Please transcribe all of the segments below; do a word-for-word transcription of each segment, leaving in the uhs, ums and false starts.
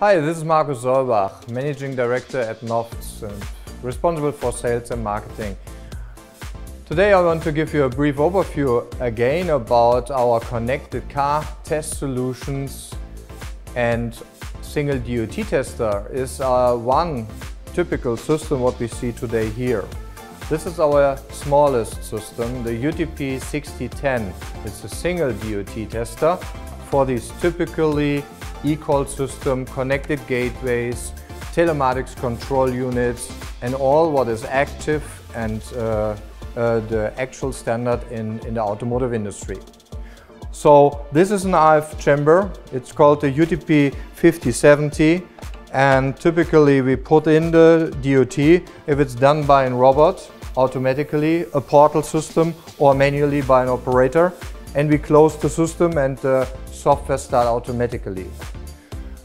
Hi, this is Markus Solbach, Managing Director at NOFFZ and responsible for sales and marketing. Today I want to give you a brief overview again about our connected car test solutions, and single D U T tester is uh, one typical system what we see today here. This is our smallest system, the U T P sixty ten. It's a single D U T tester for these typically eCall system, connected gateways, telematics control units, and all what is active and uh, uh, the actual standard in, in the automotive industry. So this is an R F chamber. It's called the U T P fifty seventy, and typically we put in the D U T, if it's done by a robot, automatically, a portal system, or manually by an operator, and we close the system and the software starts automatically.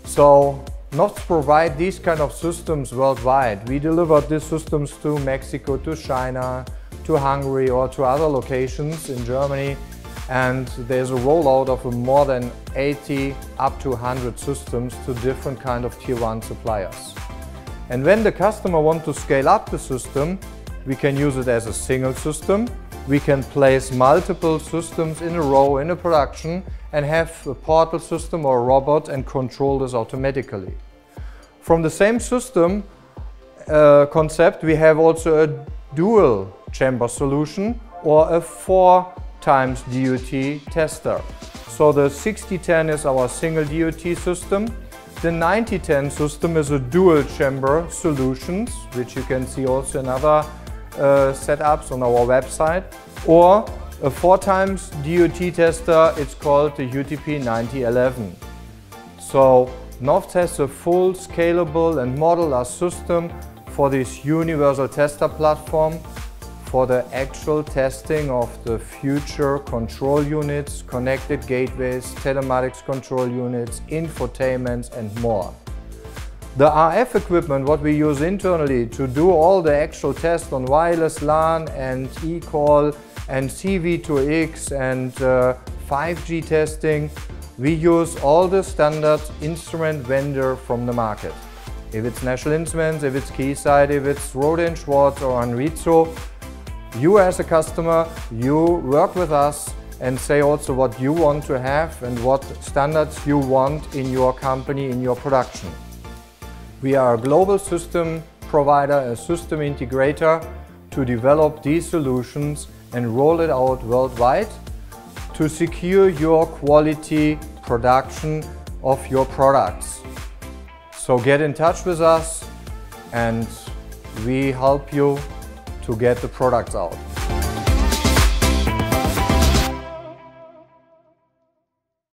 So NOFFZ provide these kind of systems worldwide. We delivered these systems to Mexico, to China, to Hungary, or to other locations in Germany, and there's a rollout of more than eighty up to one hundred systems to different kind of tier one suppliers. And when the customer wants to scale up the system, we can use it as a single system. We can place multiple systems in a row in a production and have a portal system or a robot and control this automatically. From the same system uh, concept, we have also a dual chamber solution or a four times D U T tester. So the sixty ten is our single D U T system. The ninety ten system is a dual chamber solutions, which you can see also in other Uh, setups on our website, or a four times D U T tester. It's called the U T P ninety eleven. So NOFFZ has a full scalable and modular system for this universal tester platform for the actual testing of the future control units, connected gateways, telematics control units, infotainments, and more. The R F equipment, what we use internally to do all the actual tests on wireless LAN and eCall and C V two X and uh, five G testing, we use all the standard instrument vendor from the market. If it's National Instruments, if it's Keysight, if it's Rohde and Schwarz or Anritsu, you as a customer, you work with us and say also what you want to have and what standards you want in your company, in your production. We are a global system provider, a system integrator, to develop these solutions and roll it out worldwide to secure your quality production of your products. So get in touch with us and we help you to get the products out.